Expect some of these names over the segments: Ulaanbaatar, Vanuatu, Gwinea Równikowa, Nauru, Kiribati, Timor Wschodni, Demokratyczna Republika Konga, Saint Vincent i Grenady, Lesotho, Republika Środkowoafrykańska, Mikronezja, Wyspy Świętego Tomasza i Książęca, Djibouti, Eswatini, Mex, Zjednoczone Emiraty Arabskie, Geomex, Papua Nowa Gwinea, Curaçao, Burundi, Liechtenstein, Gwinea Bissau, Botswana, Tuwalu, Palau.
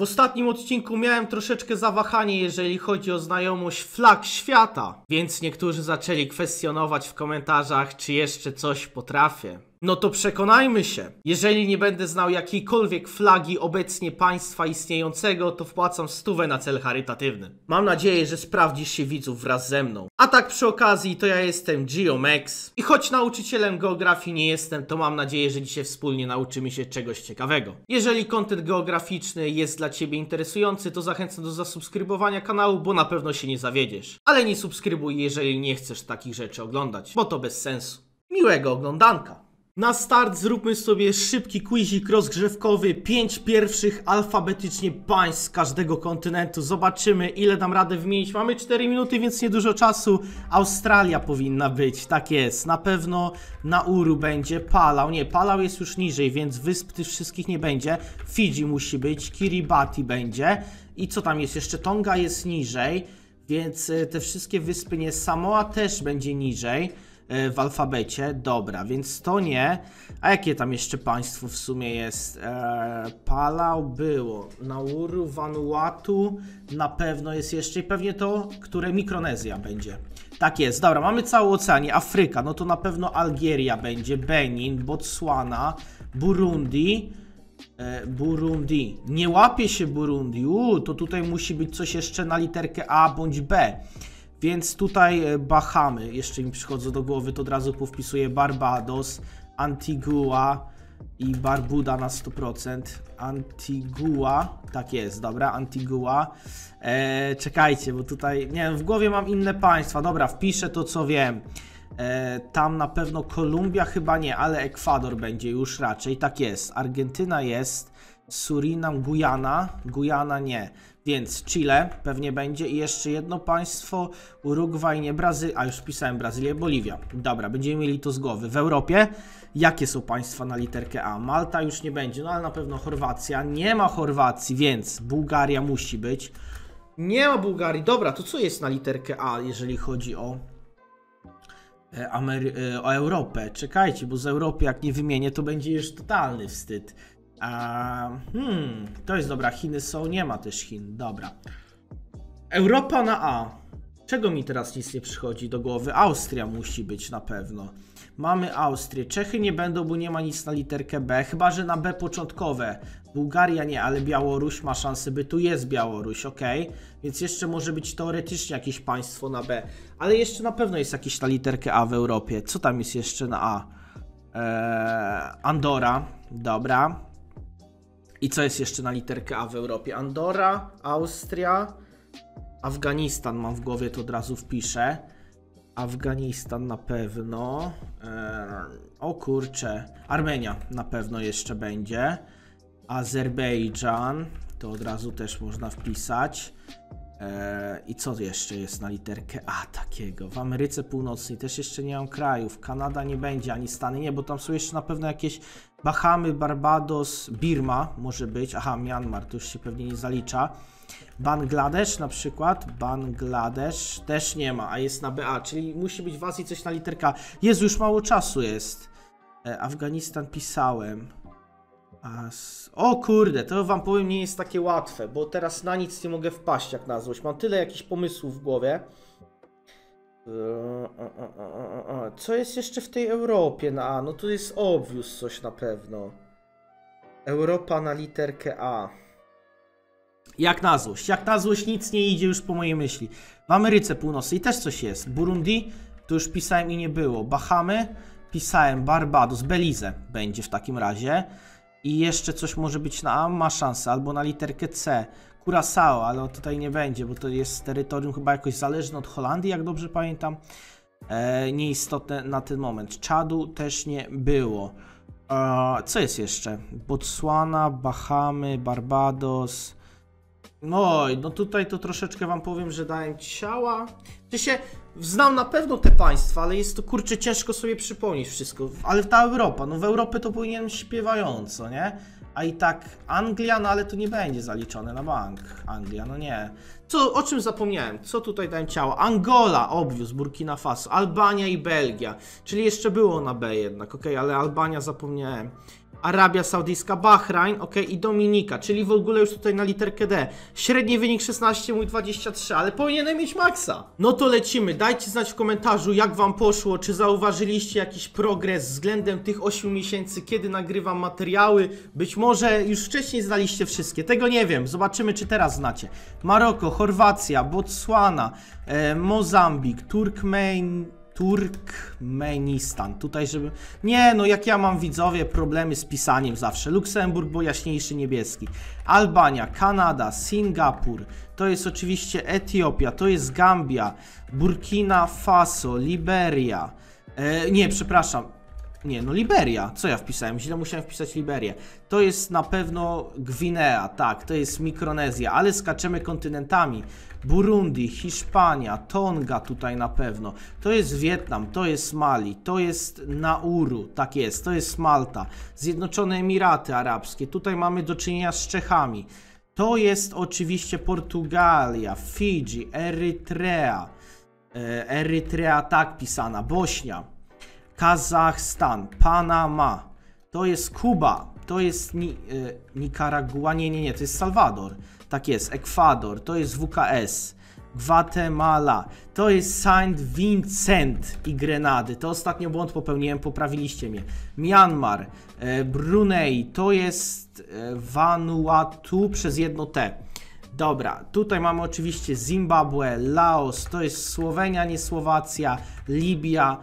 W ostatnim odcinku miałem troszeczkę zawahanie, jeżeli chodzi o znajomość flag świata, więc niektórzy zaczęli kwestionować w komentarzach, czy jeszcze coś potrafię. No to przekonajmy się, jeżeli nie będę znał jakiejkolwiek flagi obecnie państwa istniejącego, to wpłacam 100 zł na cel charytatywny. Mam nadzieję, że sprawdzisz się widzów wraz ze mną. A tak przy okazji, to ja jestem Geomex i choć nauczycielem geografii nie jestem, to mam nadzieję, że dzisiaj wspólnie nauczymy się czegoś ciekawego. Jeżeli kontent geograficzny jest dla Ciebie interesujący, to zachęcam do zasubskrybowania kanału, bo na pewno się nie zawiedziesz. Ale nie subskrybuj, jeżeli nie chcesz takich rzeczy oglądać, bo to bez sensu. Miłego oglądanka! Na start zróbmy sobie szybki quizik rozgrzewkowy, 5 pierwszych alfabetycznie państw z każdego kontynentu. Zobaczymy, ile dam radę wymienić. Mamy 4 minuty, więc niedużo czasu. Australia powinna być, tak jest. Na pewno Nauru będzie, Palau. Nie, Palau jest już niżej, więc wysp tych wszystkich nie będzie. Fidżi musi być, Kiribati będzie. I co tam jest jeszcze? Tonga jest niżej, więc te wszystkie wyspy nie. Samoa też będzie niżej w alfabecie, dobra, więc to nie. A jakie tam jeszcze państwo w sumie jest? Palau było, Nauru, Vanuatu na pewno jest jeszcze i pewnie to, które Mikronezja będzie. Tak jest, dobra, mamy cały oceanie, Afryka, no to na pewno Algieria będzie, Benin, Botswana, Burundi, nie łapie się Burundi, to tutaj musi być coś jeszcze na literkę A bądź B. Więc tutaj Bahamy, jeszcze mi przychodzą do głowy, to od razu powpisuję Barbados, Antigua i Barbuda na 100%. Antigua, tak jest, dobra, Antigua. Czekajcie, bo tutaj, nie wiem, w głowie mam inne państwa. Dobra, wpiszę to, co wiem. Tam na pewno Kolumbia chyba nie, ale Ekwador będzie już raczej, tak jest. Argentyna jest, Surinam, Gujana, nie. Więc Chile pewnie będzie i jeszcze jedno państwo, Urugwaj, nie Brazylia, a już pisałem Brazylię, Boliwia. Dobra, będziemy mieli to z głowy. W Europie jakie są państwa na literkę A? Malta już nie będzie, no ale na pewno Chorwacja. Nie ma Chorwacji, więc Bułgaria musi być. Nie ma Bułgarii. Dobra, to co jest na literkę A, jeżeli chodzi o Europę? Czekajcie, bo z Europy jak nie wymienię, to będzie już totalny wstyd. To jest dobra, Chiny są, nie ma też Chin, dobra. Europa na A. Czego mi teraz nic nie przychodzi do głowy? Austria musi być na pewno. Mamy Austrię, Czechy nie będą, bo nie ma nic na literkę B, chyba że na B początkowe. Bułgaria nie, ale Białoruś ma szansę, by tu jest Białoruś, ok? Więc jeszcze może być teoretycznie jakieś państwo na B, ale jeszcze na pewno jest jakieś na literkę A w Europie. Co tam jest jeszcze na A? Andora, dobra. I co jest jeszcze na literkę A w Europie? Andora, Austria, Afganistan mam w głowie, to od razu wpiszę. Afganistan na pewno. O kurczę, Armenia na pewno jeszcze będzie. Azerbejdżan, to od razu też można wpisać. I co jeszcze jest na literkę A takiego? W Ameryce Północnej też jeszcze nie mam krajów. Kanada nie będzie, ani Stany nie, bo tam są jeszcze na pewno jakieś Bahamy, Barbados, Birma może być. Aha, Myanmar, to już się pewnie nie zalicza. Bangladesz na przykład. Bangladesz też nie ma, a jest na BA, czyli musi być w Azji coś na literkę A. Jezu, już mało czasu jest. Afganistan pisałem. O kurde, to wam powiem, nie jest takie łatwe, bo teraz na nic nie mogę wpaść jak na złość. Mam tyle jakichś pomysłów w głowie. Co jest jeszcze w tej Europie na A? No tu jest obvious coś na pewno. Europa na literkę A. Jak na złość nic nie idzie już po mojej myśli. W Ameryce Północnej też coś jest. Burundi, to już pisałem i nie było. Bahamy, pisałem. Barbados, Belize będzie w takim razie. I jeszcze coś może być na A, ma szansę, albo na literkę C. Curaçao, ale tutaj nie będzie, bo to jest terytorium chyba jakoś zależne od Holandii, jak dobrze pamiętam. Nieistotne na ten moment. Czadu też nie było. Co jest jeszcze? Botswana, Bahamy, Barbados. No tutaj to troszeczkę wam powiem, że dałem ciała. Czy się znam na pewno te państwa, ale jest to kurczę ciężko sobie przypomnieć wszystko. Ale ta Europa, no w Europę to powinienem śpiewająco, nie? A i tak Anglia, no ale to nie będzie zaliczone na bank. Anglia, no nie. Co, o czym zapomniałem? Co tutaj dałem ciała? Angola, obvious, Burkina Faso, Albania i Belgia. Czyli jeszcze było na B jednak, okej, ale Albania zapomniałem. Arabia Saudyjska, Bahrajn, ok, i Dominika, czyli w ogóle już tutaj na literkę D. Średni wynik 16, mój 23, ale powinienem mieć maksa. No to lecimy, dajcie znać w komentarzu, jak wam poszło, czy zauważyliście jakiś progres względem tych 8 miesięcy, kiedy nagrywam materiały. Być może już wcześniej znaliście wszystkie, tego nie wiem, zobaczymy, czy teraz znacie. Maroko, Chorwacja, Botswana, Mozambik, Turkmenistan, tutaj żeby... Nie, no jak ja mam, widzowie, problemy z pisaniem zawsze. Luksemburg, bo jaśniejszy niebieski. Albania, Kanada, Singapur, to jest oczywiście Etiopia, to jest Gambia, Burkina Faso, Liberia, nie, przepraszam, nie, no Liberia, co ja wpisałem? Źle musiałem wpisać Liberię. To jest na pewno Gwinea, tak, to jest Mikronezja, ale skaczemy kontynentami. Burundi, Hiszpania, Tonga tutaj na pewno. To jest Wietnam, to jest Mali, to jest Nauru, tak jest, to jest Malta. Zjednoczone Emiraty Arabskie, tutaj mamy do czynienia z Czechami. To jest oczywiście Portugalia, Fidżi, Erytrea. Erytrea tak pisana, Bośnia. Kazachstan, Panama, to jest Kuba, to jest Nikaragua, nie, to jest Salwador, tak jest, Ekwador, to jest WKS, Gwatemala, to jest Saint Vincent i Grenady, to ostatnio błąd popełniłem, poprawiliście mnie, Myanmar, Brunei, to jest Vanuatu przez jedno T. Dobra, tutaj mamy oczywiście Zimbabwe, Laos, to jest Słowenia, nie Słowacja, Libia,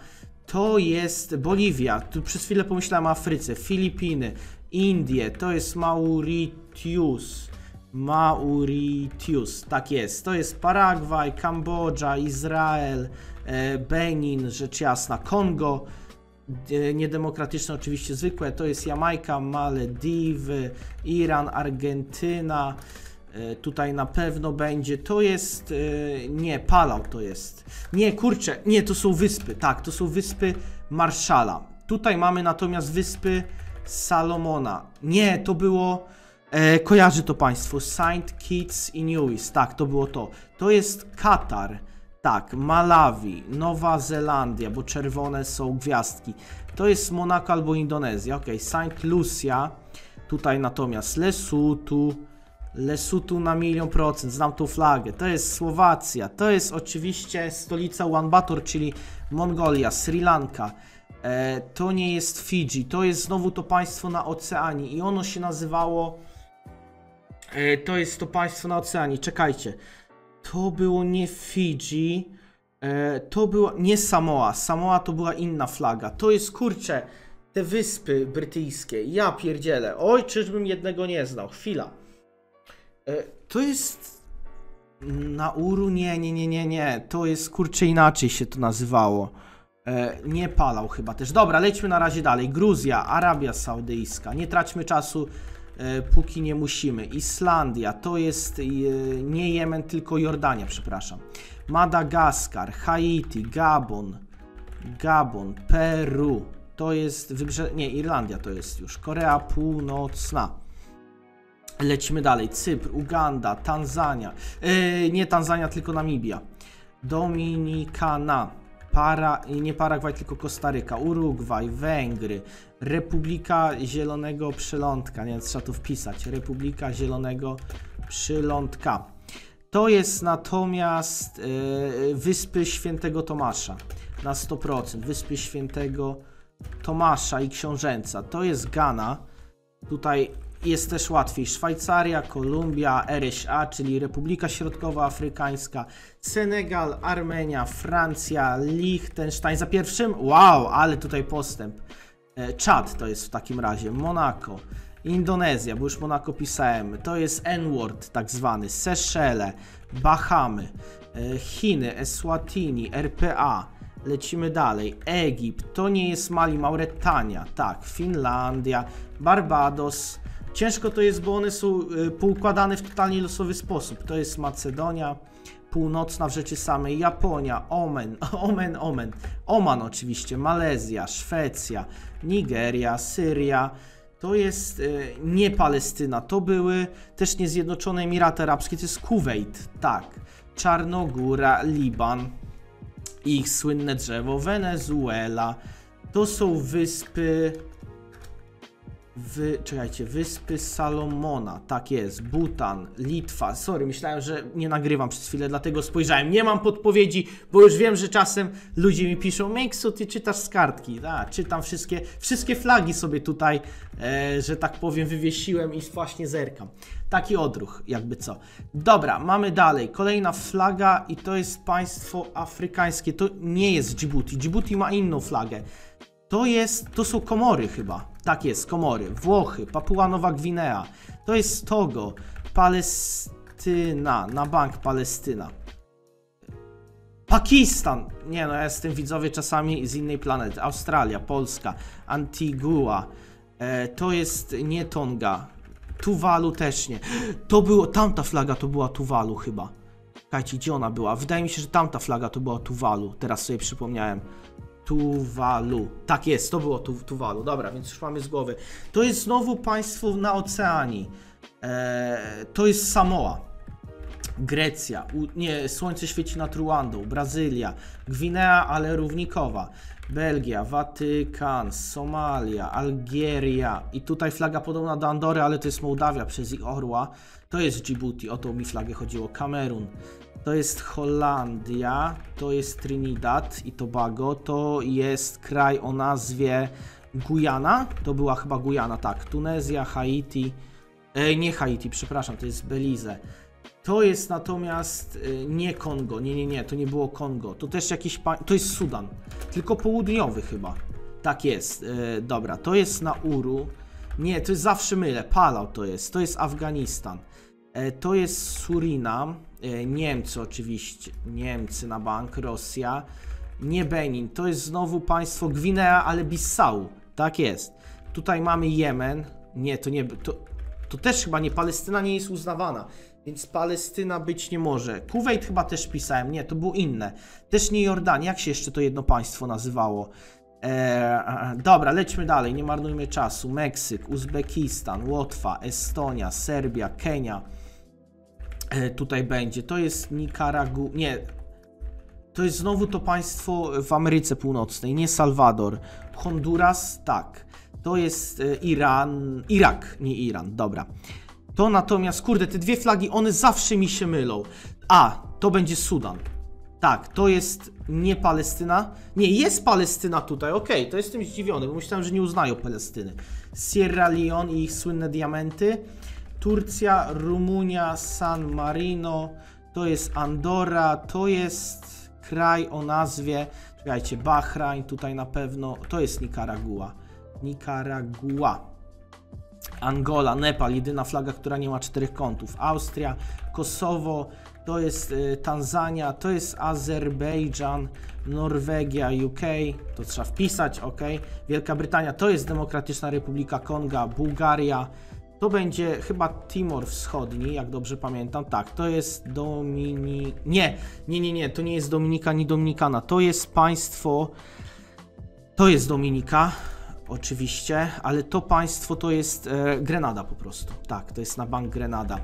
to jest Boliwia, tu przez chwilę pomyślałem o Afryce, Filipiny, Indie, to jest Mauritius, tak jest, to jest Paragwaj, Kambodża, Izrael, Benin, rzecz jasna, Kongo, niedemokratyczne oczywiście zwykłe, to jest Jamajka, Malediwy, Iran, Argentyna, tutaj na pewno będzie, to jest, nie, Palau to jest, nie, kurczę, nie, to są wyspy, tak, to są wyspy Marszala. Tutaj mamy natomiast wyspy Salomona, nie, to było, kojarzy to państwo, Saint Kitts i Nevis, tak, to było to. To jest Katar, tak, Malawi, Nowa Zelandia, bo czerwone są gwiazdki, to jest Monako albo Indonezja, ok, Saint Lucia, tutaj natomiast Lesotho na 100%, znam tą flagę, to jest Słowacja, to jest oczywiście stolica Ulaanbaatar, czyli Mongolia, Sri Lanka, to nie jest Fidżi, to jest znowu to państwo na oceanie i ono się nazywało, to jest to państwo na oceanie, czekajcie, to było nie Fidżi, to było nie Samoa, Samoa to była inna flaga, to jest, kurczę, te wyspy brytyjskie, ja pierdzielę, oj, czyżbym jednego nie znał, chwila. To jest Nauru? Nie, to jest, kurczę, inaczej się to nazywało, nie Palau chyba też. Dobra, lećmy na razie dalej, Gruzja, Arabia Saudyjska, nie traćmy czasu, póki nie musimy, Islandia, to jest nie Jemen, tylko Jordania, przepraszam, Madagaskar, Haiti, Gabon, Peru, to jest, Irlandia to jest już, Korea Północna. Lecimy dalej, Cypr, Uganda, Tanzania, nie Tanzania, tylko Namibia, Dominikana, nie Paragwaj, tylko Kostaryka, Urugwaj, Węgry, Republika Zielonego Przylądka, nie, trzeba to wpisać, Republika Zielonego Przylądka, to jest natomiast Wyspy Świętego Tomasza, na 100%, Wyspy Świętego Tomasza i Książęca, to jest Gana, tutaj jest też łatwiej, Szwajcaria, Kolumbia, RSA, czyli Republika Środkowoafrykańska, Senegal, Armenia, Francja, Liechtenstein, za pierwszym, wow, ale tutaj postęp, Czad to jest w takim razie, Monako, Indonezja, bo już Monako pisałem, to jest N-word tak zwany, Seszele, Bahamy, Chiny, Eswatini, RPA, lecimy dalej, Egipt, to nie jest Mali, Mauretania, tak, Finlandia, Barbados. Ciężko to jest, bo one są poukładane w totalnie losowy sposób. To jest Macedonia Północna w rzeczy samej, Japonia, Oman oczywiście, Malezja, Szwecja, Nigeria, Syria. To jest nie Palestyna, to były też nie Zjednoczone Emiraty Arabskie, to jest Kuwejt, tak. Czarnogóra, Liban i ich słynne drzewo, Wenezuela. To są wyspy... Czekajcie, Wyspy Salomona, tak jest, Butan, Litwa, sorry, myślałem, że nie nagrywam przez chwilę, dlatego spojrzałem, nie mam podpowiedzi, bo już wiem, że czasem ludzie mi piszą, Meksu, ty czytasz z kartki, tak, czytam wszystkie flagi sobie tutaj, że tak powiem, wywiesiłem i właśnie zerkam. Taki odruch, jakby co. Dobra, mamy dalej. Kolejna flaga i to jest państwo afrykańskie. To nie jest Djibouti. Djibouti ma inną flagę. To są Komory chyba. Tak jest, Komory. Włochy, Papua Nowa Gwinea. To jest Togo. Palestyna, na bank Palestyna. Pakistan. Nie no, ja jestem widzowie czasami z innej planety. Australia, Polska, Antigua. To jest nie Tonga. Tuwalu też nie. To było, tamta flaga to była Tuwalu chyba. Czekajcie, gdzie ona była? Wydaje mi się, że tamta flaga to była Tuwalu. Teraz sobie przypomniałem. Tuwalu. Tak jest, to było Tuwalu. Dobra, więc już mamy z głowy. To jest znowu państwo na oceanii. To jest Samoa. Grecja. Nie, słońce świeci nad Ruandą. Brazylia. Gwinea, ale równikowa. Belgia, Watykan, Somalia, Algieria i tutaj flaga podobna do Andory, ale to jest Mołdawia przez ich orła. To jest Djibouti, o tą mi flagę chodziło. Kamerun, to jest Holandia, to jest Trinidad i Tobago, to jest kraj o nazwie Gujana, to była chyba Gujana, tak. Tunezja, Haiti, nie Haiti, przepraszam, to jest Belize. To jest natomiast nie Kongo, nie, to nie było Kongo, to też jakiś, to jest Sudan, tylko południowy chyba, tak jest, dobra, to jest Nauru, nie, to jest zawsze mylę, Palau to jest Afganistan, to jest Surinam, Niemcy oczywiście, Niemcy na bank, Rosja, nie Benin, to jest znowu państwo Gwinea, ale Bissau, tak jest, tutaj mamy Jemen, nie, to też chyba nie, Palestyna nie jest uznawana. Więc Palestyna być nie może. Kuwejt chyba też pisałem. Nie, to było inne. Też nie Jordania. Jak się jeszcze to jedno państwo nazywało? Dobra, lećmy dalej. Nie marnujmy czasu. Meksyk, Uzbekistan, Łotwa, Estonia, Serbia, Kenia. Tutaj będzie. To jest Nikaragua. Nie. To jest znowu to państwo w Ameryce Północnej. Nie Salwador. Honduras? Tak. To jest Iran. Irak, nie Iran. Dobra. To natomiast, kurde, te dwie flagi, one zawsze mi się mylą. A, to będzie Sudan. Tak, to jest nie Palestyna. Nie, jest Palestyna tutaj, okej, to jestem zdziwiony, bo myślałem, że nie uznają Palestyny. Sierra Leone i ich słynne diamenty. Turcja, Rumunia, San Marino, to jest Andora, to jest kraj o nazwie, czekajcie, Bahrajn, tutaj na pewno, to jest Nikaragua. Angola, Nepal, jedyna flaga, która nie ma czterech kątów, Austria, Kosowo, to jest Tanzania, to jest Azerbejdżan, Norwegia, UK, to trzeba wpisać, ok, Wielka Brytania, to jest Demokratyczna Republika Konga, Bułgaria, to będzie chyba Timor Wschodni, jak dobrze pamiętam, tak, to jest nie, to nie jest Dominika, nie Dominikana, to jest państwo, to jest Dominika, oczywiście, ale to państwo to jest Grenada po prostu. Tak, to jest na bank Grenada.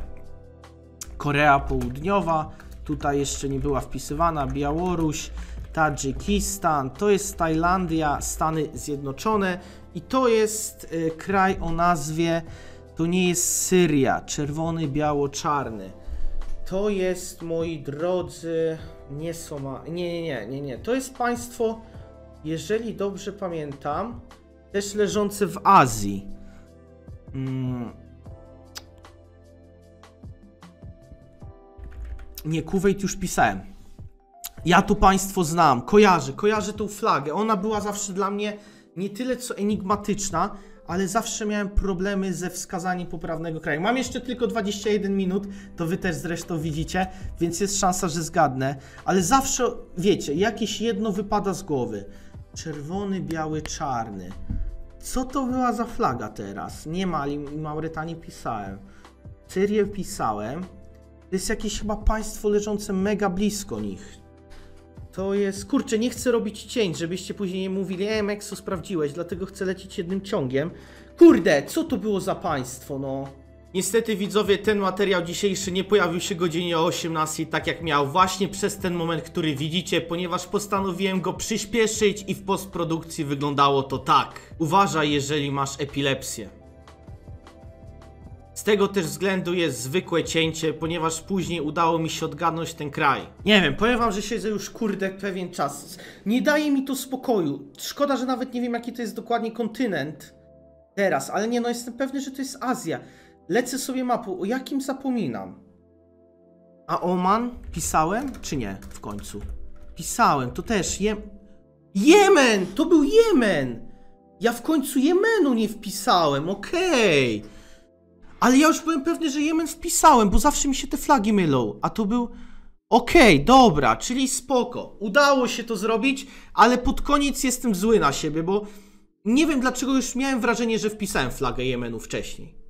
Korea Południowa, tutaj jeszcze nie była wpisywana, Białoruś, Tadżykistan, to jest Tajlandia, Stany Zjednoczone i to jest kraj o nazwie, to nie jest Syria, czerwony, biało-czarny. To jest, moi drodzy, nie Somalia, nie, to jest państwo, jeżeli dobrze pamiętam, też leżące w Azji. Nie, Kuwejt już pisałem. Ja tu państwo znam, kojarzę tą flagę. Ona była zawsze dla mnie nie tyle co enigmatyczna, ale zawsze miałem problemy ze wskazaniem poprawnego kraju. Mam jeszcze tylko 21 minut, to wy też zresztą widzicie, więc jest szansa, że zgadnę. Ale zawsze, wiecie, jakieś jedno wypada z głowy. Czerwony, biały, czarny. Co to była za flaga teraz? Nie Mali, Mauretanii pisałem. Syrię pisałem. To jest jakieś chyba państwo leżące mega blisko nich. To jest... Kurczę, nie chcę robić cięć, żebyście później nie mówili, Mekso, sprawdziłeś, dlatego chcę lecieć jednym ciągiem. Kurde, co to było za państwo, no? Niestety widzowie, ten materiał dzisiejszy nie pojawił się godzinie o 18, tak jak miał, właśnie przez ten moment, który widzicie, ponieważ postanowiłem go przyspieszyć i w postprodukcji wyglądało to tak. Uważaj, jeżeli masz epilepsję. Z tego też względu jest zwykłe cięcie, ponieważ później udało mi się odgadnąć ten kraj. Nie wiem, powiem wam, że siedzę już kurde pewien czas. Nie daje mi to spokoju. Szkoda, że nawet nie wiem jaki to jest dokładnie kontynent teraz, ale nie no, jestem pewny, że to jest Azja. Lecę sobie mapą, o jakim zapominam. A Oman pisałem? Czy nie w końcu? Pisałem, to też Jemen! To był Jemen! Ja w końcu Jemenu nie wpisałem, okej. Ale ja już byłem pewny, że Jemen wpisałem, bo zawsze mi się te flagi mylą, a to był... Okej, dobra, czyli spoko. Udało się to zrobić, ale pod koniec jestem zły na siebie, bo nie wiem dlaczego już miałem wrażenie, że wpisałem flagę Jemenu wcześniej.